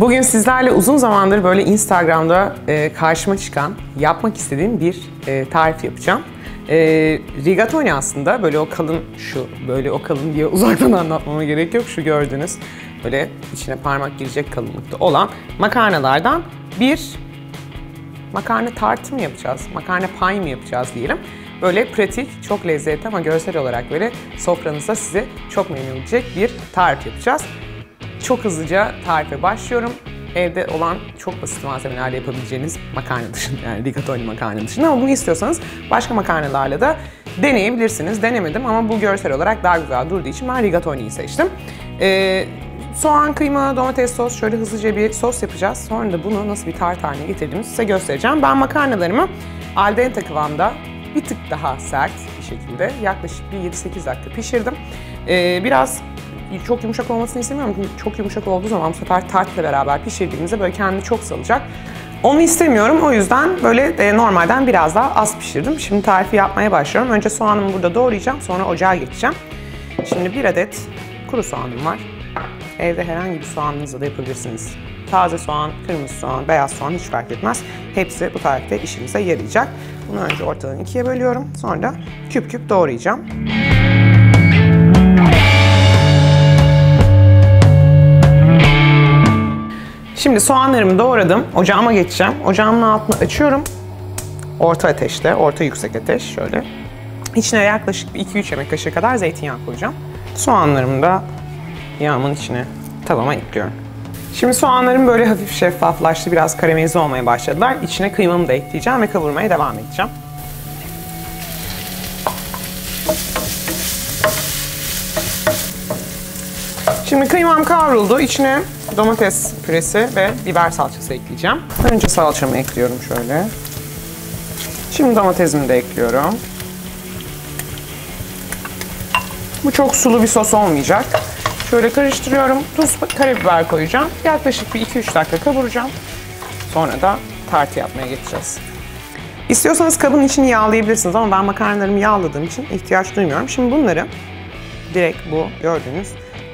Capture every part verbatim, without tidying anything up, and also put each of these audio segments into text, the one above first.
Bugün sizlerle uzun zamandır böyle Instagram'da karşıma çıkan, yapmak istediğim bir tarif yapacağım. Rigatoni aslında böyle o kalın, şu böyle o kalın diye uzaktan anlatmama gerek yok. Şu gördüğünüz böyle içine parmak girecek kalınlıkta olan makarnalardan bir makarna tartı mı yapacağız, makarna pay mı yapacağız diyelim. Böyle pratik, çok lezzetli ama görsel olarak böyle sofranızda size çok memnun edecek bir tarif yapacağız. Çok hızlıca tarife başlıyorum. Evde olan çok basit malzemelerle yapabileceğiniz makarna dışında, yani rigatoni makarna dışında, ama bunu istiyorsanız başka makarnalarla da deneyebilirsiniz. Denemedim ama bu görsel olarak daha güzel durduğu için ben rigatoniyi seçtim. Ee, soğan, kıyma, domates sos, şöyle hızlıca bir sos yapacağız. Sonra da bunu nasıl bir tart haline getirdiğimi size göstereceğim. Ben makarnalarımı al dente kıvamda, bir tık daha sert bir şekilde yaklaşık bir yedi sekiz dakika pişirdim. Ee, biraz çok yumuşak olmasını istemiyorum çünkü çok yumuşak olduğu zaman bu sefer tartla beraber pişirdiğimizde böyle kendini çok salacak. Onu istemiyorum, o yüzden böyle normalden biraz daha az pişirdim. Şimdi tarifi yapmaya başlıyorum. Önce soğanımı burada doğrayacağım, sonra ocağa geçeceğim. Şimdi bir adet kuru soğanım var. Evde herhangi bir soğanınızla da yapabilirsiniz. Taze soğan, kırmızı soğan, beyaz soğan hiç fark etmez. Hepsi bu tarifte işimize yarayacak. Bunu önce ortadan ikiye bölüyorum. Sonra da küp küp doğrayacağım. Şimdi soğanlarımı doğradım. Ocağıma geçeceğim. Ocağımın altını açıyorum. Orta ateşte, orta yüksek ateş şöyle. İçine yaklaşık iki üç yemek kaşığı kadar zeytinyağı koyacağım. Soğanlarımı da yağımın içine, tavama ekliyorum. Şimdi soğanlarım böyle hafif şeffaflaştı, biraz karamelize olmaya başladılar. İçine kıymamı da ekleyeceğim ve kavurmaya devam edeceğim. Şimdi kıymam kavruldu. İçine domates püresi ve biber salçası ekleyeceğim. Önce salçamı ekliyorum şöyle. Şimdi domatesimi de ekliyorum. Bu çok sulu bir sos olmayacak. Şöyle karıştırıyorum. Tuz, karabiber koyacağım. Yaklaşık bir iki üç dakika kavuracağım. Sonra da tartı yapmaya geçeceğiz. İstiyorsanız kabın içini yağlayabilirsiniz ama ben makarnalarımı yağladığım için ihtiyaç duymuyorum. Şimdi bunları direkt bu gördüğünüz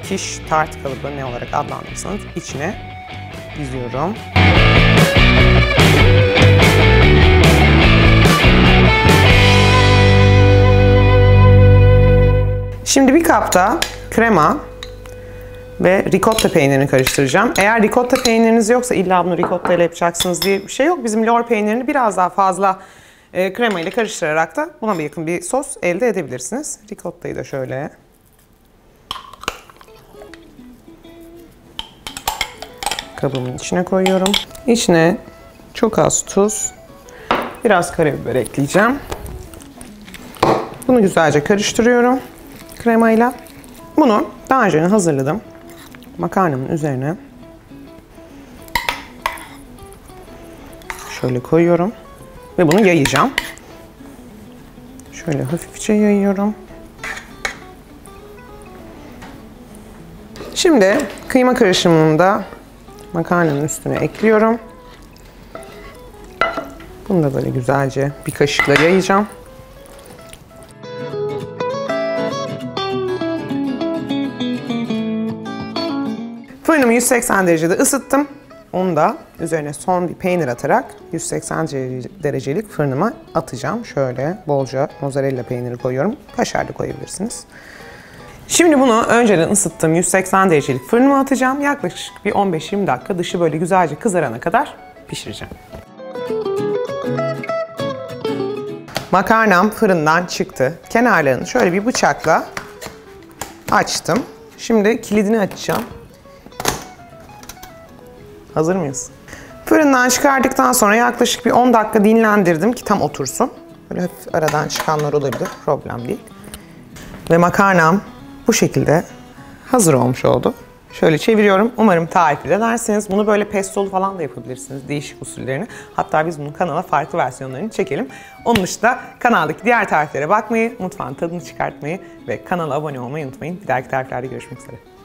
kiş tart kalıbı ne olarak adlandırırsanız içine diziyorum. Şimdi bir kapta krema ve ricotta peynirini karıştıracağım. Eğer ricotta peyniriniz yoksa illa bunu ricotta ile yapacaksınız diye bir şey yok. Bizim lor peynirini biraz daha fazla e, krema ile karıştırarak da buna bir yakın bir sos elde edebilirsiniz. Ricotta'yı da şöyle kabımın içine koyuyorum. İçine çok az tuz, biraz karabiber ekleyeceğim. Bunu güzelce karıştırıyorum kremayla. Bunu daha önce hazırladım. Makarnamın üzerine şöyle koyuyorum ve bunu yayacağım. Şöyle hafifçe yayıyorum. Şimdi kıyma karışımını da makarnanın üstüne ekliyorum. Bunu da böyle güzelce bir kaşıkla yayacağım. Fırınımı yüz seksen derecede ısıttım. Onu da üzerine son bir peynir atarak yüz seksen derecelik fırınıma atacağım. Şöyle bolca mozzarella peyniri koyuyorum. Kaşar da koyabilirsiniz. Şimdi bunu önceden ısıttığım yüz seksen derecelik fırınıma atacağım. Yaklaşık bir on beş yirmi dakika dışı böyle güzelce kızarana kadar pişireceğim. Makarnam fırından çıktı. Kenarlarını şöyle bir bıçakla açtım. Şimdi kilidini açacağım. Hazır mıyız? Fırından çıkardıktan sonra yaklaşık bir on dakika dinlendirdim ki tam otursun. Böyle hafif aradan çıkanlar olabilir, problem değil. Ve makarnam bu şekilde hazır olmuş oldu. Şöyle çeviriyorum. Umarım tarif edersiniz. Bunu böyle pestolu falan da yapabilirsiniz. Değişik usullerini. Hatta biz bunun kanala farklı versiyonlarını çekelim. Onun dışında kanaldaki diğer tariflere bakmayı, mutfağın tadını çıkartmayı ve kanala abone olmayı unutmayın. Bir dahaki tariflerde görüşmek üzere.